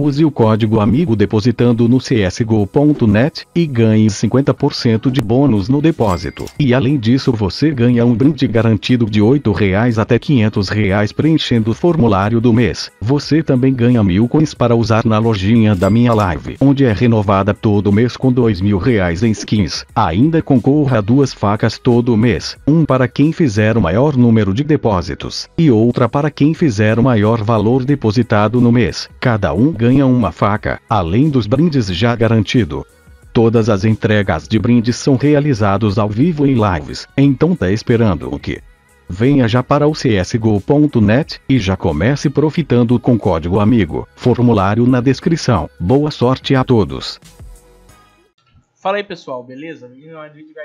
Use o código AMIGO depositando no csgo.net e ganhe 50% de bônus no depósito. E além disso você ganha um brinde garantido de R$ 8 até R$ 500 preenchendo o formulário do mês. Você também ganha 1.000 coins para usar na lojinha da minha live, onde é renovada todo mês com R$ 2.000 em skins. Ainda concorra a 2 facas todo mês, um para quem fizer o maior número de depósitos, e outra para quem fizer o maior valor depositado no mês. Cada um ganha uma faca, além dos brindes já garantido. Todas as entregas de brindes são realizadas ao vivo em lives, então tá esperando o quê? Venha já para o csgo.net e já comece profitando com código AMIGO, formulário na descrição. Boa sorte a todos! Fala aí pessoal, beleza?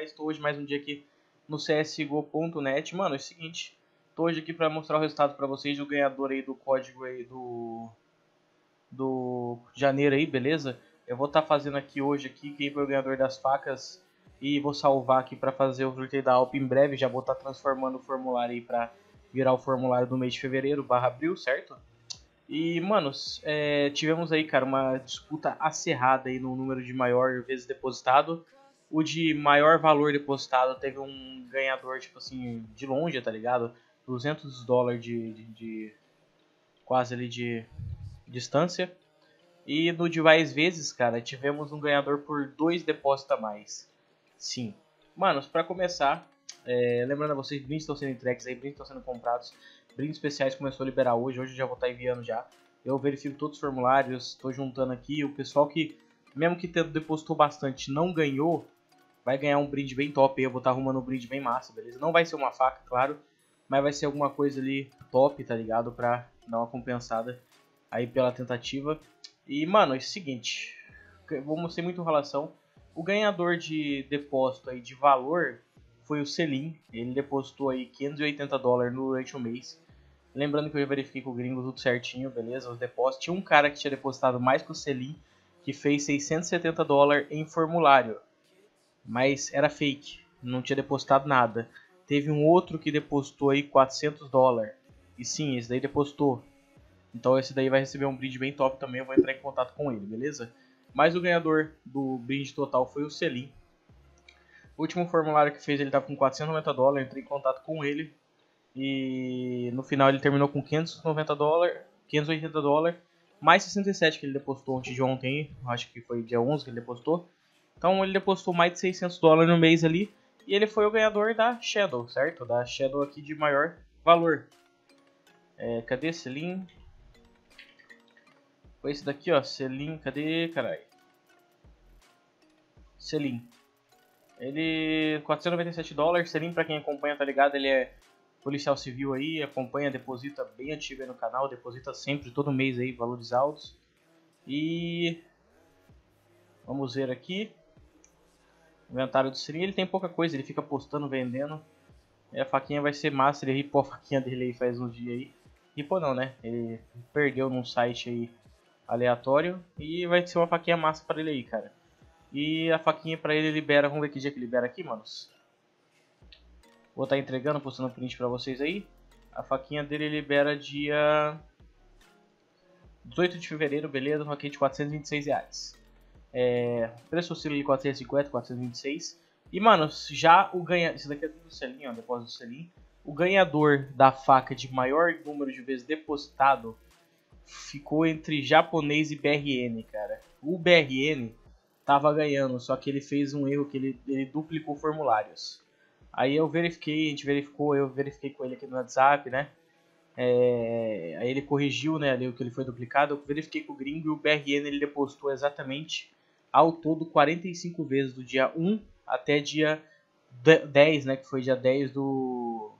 Estou hoje mais um dia aqui no csgo.net. Mano, é o seguinte, tô hoje aqui para mostrar o resultado para vocês do ganhador aí do código aí do janeiro aí, beleza? Eu vou estar fazendo aqui hoje aqui quem foi o ganhador das facas e vou salvar aqui para fazer o sorteio da Alp em breve. Já vou estar transformando o formulário aí para virar o formulário do mês de fevereiro/abril, certo? E manos, tivemos aí, cara, uma disputa acirrada aí no número de maior vezes depositado. O de maior valor depositado teve um ganhador, tipo assim, de longe, tá ligado? $200 de quase ali de distância. E no de mais vezes, cara, tivemos um ganhador por 2 depósitos a mais. Sim. Manos, pra começar, lembrando a vocês, brindes estão sendo entregues aí, brindes estão sendo comprados. Brindes especiais começou a liberar hoje, eu já vou estar enviando já. Eu verifico todos os formulários, estou juntando aqui. O pessoal que, mesmo que tendo depositou bastante, não ganhou, vai ganhar um brinde bem top aí. Eu vou estar arrumando um brinde bem massa, beleza? Não vai ser uma faca, claro, mas vai ser alguma coisa ali top, tá ligado? Pra dar uma compensada aí pela tentativa. E mano, é o seguinte, vamos sem muita enrolação. O ganhador de depósito aí de valor foi o Selim. Ele depositou aí $580 durante o mês. Lembrando que eu já verifiquei com o gringo tudo certinho, beleza? Os depósitos. Tinha um cara que tinha depositado mais que o Selim, que fez $670 em formulário, mas era fake, não tinha depositado nada. Teve um outro que depositou aí $400. E sim, esse daí depositou. Então esse daí vai receber um brinde bem top também, eu vou entrar em contato com ele, beleza? Mas o ganhador do brinde total foi o Selim. O último formulário que fez ele estava com $490, eu entrei em contato com ele. E no final ele terminou com $580, mais 67 que ele depositou antes de ontem, acho que foi dia 11 que ele depositou. Então ele depositou mais de $600 no mês ali. E ele foi o ganhador da Shadow, certo? Da Shadow aqui de maior valor. Cadê Selim? Foi esse daqui, ó, Selim, cadê, caralho? Selim. Ele, $497, Selim, pra quem acompanha, tá ligado? Ele é policial civil aí, acompanha, deposita, bem ativo aí no canal, deposita sempre, todo mês aí, valores altos. E vamos ver aqui. Inventário do Selim, ele tem pouca coisa, ele fica postando, vendendo. E a faquinha vai ser massa, ele ripou a faquinha dele aí faz uns dias aí. Ripou não, né? Ele perdeu num site aí aleatório e vai ser uma faquinha massa pra ele aí, cara. E a faquinha pra ele libera, vamos ver que dia que libera aqui, manos. Vou estar entregando, postando print pra vocês aí. A faquinha dele libera dia 18 de fevereiro, beleza? Faquinha de R$426. Preço oscila de 450, 426. E, manos, já o ganha... Isso daqui é tudo do Selim, ó, depósito do Selim. O ganhador da faca de maior número de vezes depositado ficou entre japonês e BRN, cara. O BRN tava ganhando, só que ele fez um erro que ele duplicou formulários. Aí eu verifiquei, eu verifiquei com ele aqui no WhatsApp, né? Aí ele corrigiu, né, ali o que ele foi duplicado. Eu verifiquei com o gringo e o BRN ele depositou exatamente ao todo 45 vezes do dia 1 até dia 10, né, que foi dia 10 do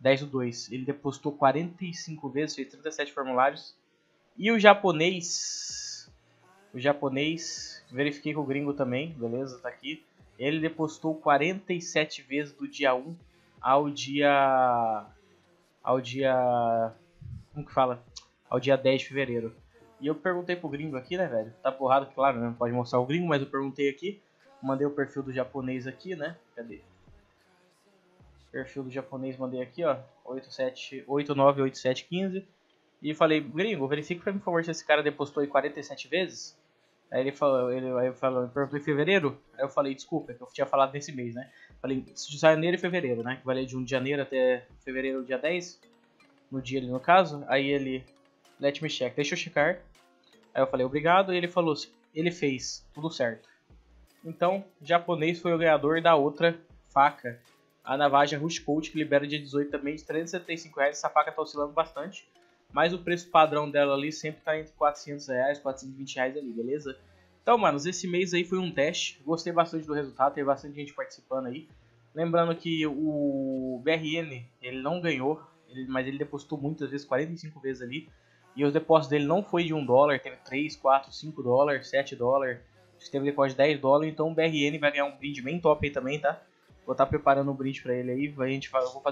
2, ele depositou 45 vezes, fez 37 formulários. E o japonês, verifiquei com o gringo também, beleza, tá aqui. Ele depositou 47 vezes do dia 1 ao dia 10 de fevereiro. E eu perguntei pro gringo aqui, né, velho, tá borrado, claro, né, não pode mostrar o gringo, mas eu perguntei aqui, mandei o perfil do japonês aqui, né, cadê? Perfil do japonês, mandei aqui, ó, 87898715. e falei, gringo, verifique pra mim, por favor, se esse cara depositou aí 47 vezes. Aí ele falou, perguntou em fevereiro. Aí eu falei, desculpa, que eu tinha falado nesse mês, né? Falei, janeiro e fevereiro, né? Que valia de 1 de janeiro até fevereiro, dia 10. No dia, no caso. Aí ele, let me check, deixa eu checar. Aí eu falei, obrigado. E ele falou, ele fez, tudo certo. Então, japonês foi o ganhador da outra faca. A Navaja Rush Coat, que libera dia 18 também, de R$375. Essa faca tá oscilando bastante. Mas o preço padrão dela ali sempre tá entre R$400, R$420 ali, beleza? Então, manos, esse mês aí foi um teste. Gostei bastante do resultado, teve bastante gente participando aí. Lembrando que o BRN, ele não ganhou, mas ele depositou muitas vezes, 45 vezes ali. E os depósitos dele não foi de $1, teve 3, 4, 5 dólares, 7 dólares. Teve depósito de 10 dólares, então o BRN vai ganhar um brinde bem top aí também, tá? Vou estar preparando um brinde pra ele aí,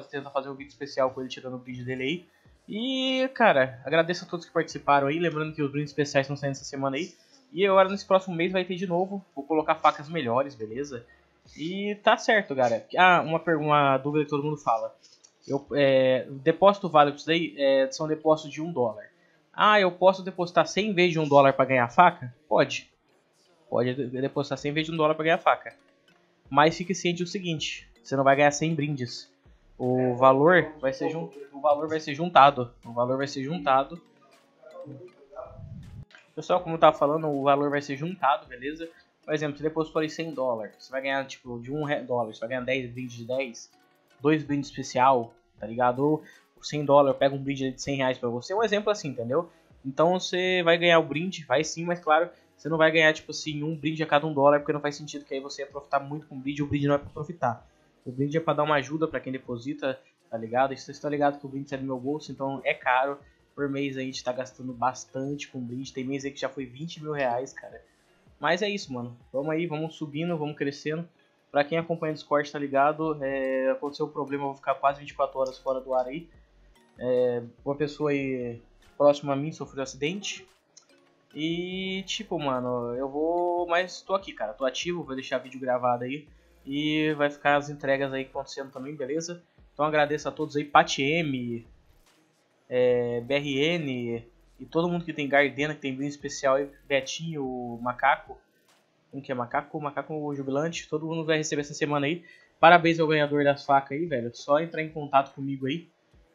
tentar fazer um vídeo especial com ele tirando o brinde dele aí. E, cara, agradeço a todos que participaram aí, lembrando que os brindes especiais estão saindo essa semana aí. E agora, nesse próximo mês, vai ter de novo, vou colocar facas melhores, beleza? E tá certo, cara. Ah, uma dúvida que todo mundo fala. Depósito válido isso daí, são depósitos de $1. Ah, eu posso depositar 100 vezes de $1 pra ganhar a faca? Pode. Pode depositar 100 vezes de $1 pra ganhar a faca. Mas fique ciente do seguinte, você não vai ganhar 100 brindes. O valor vai ser juntado. Pessoal, como eu tava falando, o valor vai ser juntado, beleza? Por exemplo, se depositou aí $100, você vai ganhar tipo de $1, você vai ganhar 10 brindes de 10, 2 brindes especial, tá ligado? Ou $100, eu pego um brinde de R$100 pra você, um exemplo assim, entendeu? Então você vai ganhar o brinde, vai sim, mas claro, você não vai ganhar tipo assim, um brinde a cada $1, porque não faz sentido, que aí você ia profitar muito com o brinde não é pra profitar. O brinde é para dar uma ajuda para quem deposita, tá ligado? Vocês estão ligados que o brinde sai do meu bolso, então é caro. Por mês a gente tá gastando bastante com brinde. Tem mês aí que já foi R$20 mil, cara. Mas é isso, mano. Vamos aí, vamos subindo, vamos crescendo. Pra quem acompanha o Discord, tá ligado? Aconteceu um problema, eu vou ficar quase 24 horas fora do ar aí. Uma pessoa aí próxima a mim sofreu um acidente. E tipo, mano, eu vou... Mas tô aqui, cara. Tô ativo, vou deixar vídeo gravado aí. E vai ficar as entregas aí acontecendo também, beleza? Então agradeço a todos aí, PatiM, BRN e todo mundo que tem Gardena, que tem brinde especial aí, Betinho, Macaco. Como que é Macaco? Macaco Jubilante. Todo mundo vai receber essa semana aí. Parabéns ao ganhador das facas aí, velho. Só entrar em contato comigo aí.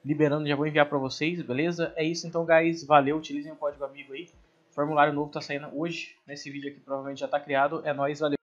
Liberando, já vou enviar pra vocês, beleza? É isso então, guys. Valeu, utilizem o código amigo aí. Formulário novo tá saindo hoje. Nesse vídeo aqui provavelmente já tá criado. É nóis, valeu.